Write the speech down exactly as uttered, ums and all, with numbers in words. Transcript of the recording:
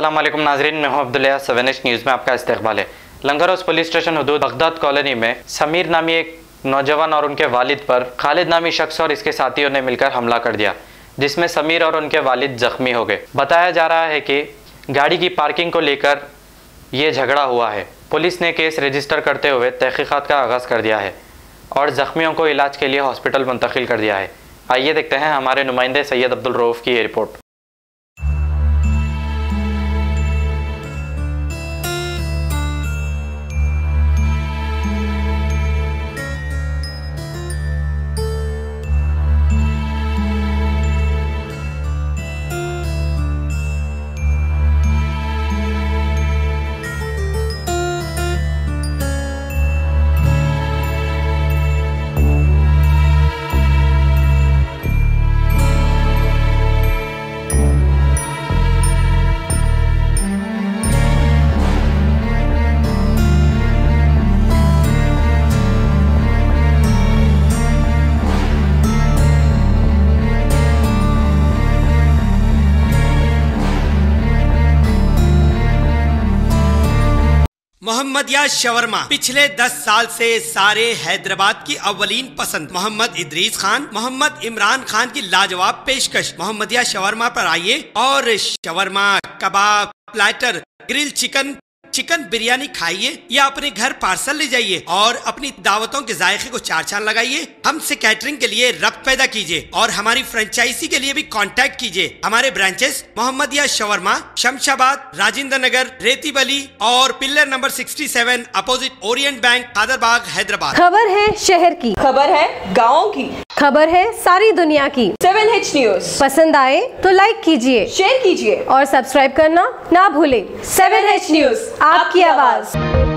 अस्सलाम वालेकुम नाजरीन, मैं हूँ अब्दुल सेवन एच न्यूज़ में आपका इस्तकबाल है। लंगर हाउस पुलिस स्टेशन हदूद बगदाद कॉलोनी में समीर नामी एक नौजवान और उनके वालिद पर खालिद नामी शख्स और इसके साथियों ने मिलकर हमला कर दिया, जिसमें समीर और उनके वालिद जख्मी हो गए। बताया जा रहा है कि गाड़ी की पार्किंग को लेकर ये झगड़ा हुआ है। पुलिस ने केस रजिस्टर करते हुए तहकीक़ात का आगाज़ कर दिया है और ज़ख्मियों को इलाज के लिए हॉस्पिटल मुंतकिल कर दिया है। आइए देखते हैं हमारे नुमाइंदे सैयद अब्दुलरऊफ़ की ये रिपोर्ट। मोहम्मदिया शवरमा पिछले दस साल से सारे हैदराबाद की अवलीन पसंद मोहम्मद इदरीस खान, मोहम्मद इमरान खान की लाजवाब पेशकश मोहम्मदिया शवरमा पर आइए और शवरमा, कबाब, platter, grill chicken, chicken biryani खाइए या अपने घर पार्सल ले जाइए और अपनी दावतों के जायके को चार चांद लगाइए। हमसे कैटरिंग के लिए रब्त पैदा कीजिए और हमारी फ्रेंचाइजी के लिए भी कांटेक्ट कीजिए। हमारे ब्रांचेस मोहम्मदिया शवरमा शमशाबाद, राजेंद्र नगर, रेती बली और पिलर नंबर सड़सठ opposite Orient bank, Adarbagh, Hyderabad. खबर है शहर की, खबर है गाँव की, खबर है सारी दुनिया की। सेवन एच न्यूज़ पसंद आए तो लाइक कीजिए, शेयर कीजिए और सब्सक्राइब करना ना भूले। सेवन एच न्यूज़ आपकी आवाज।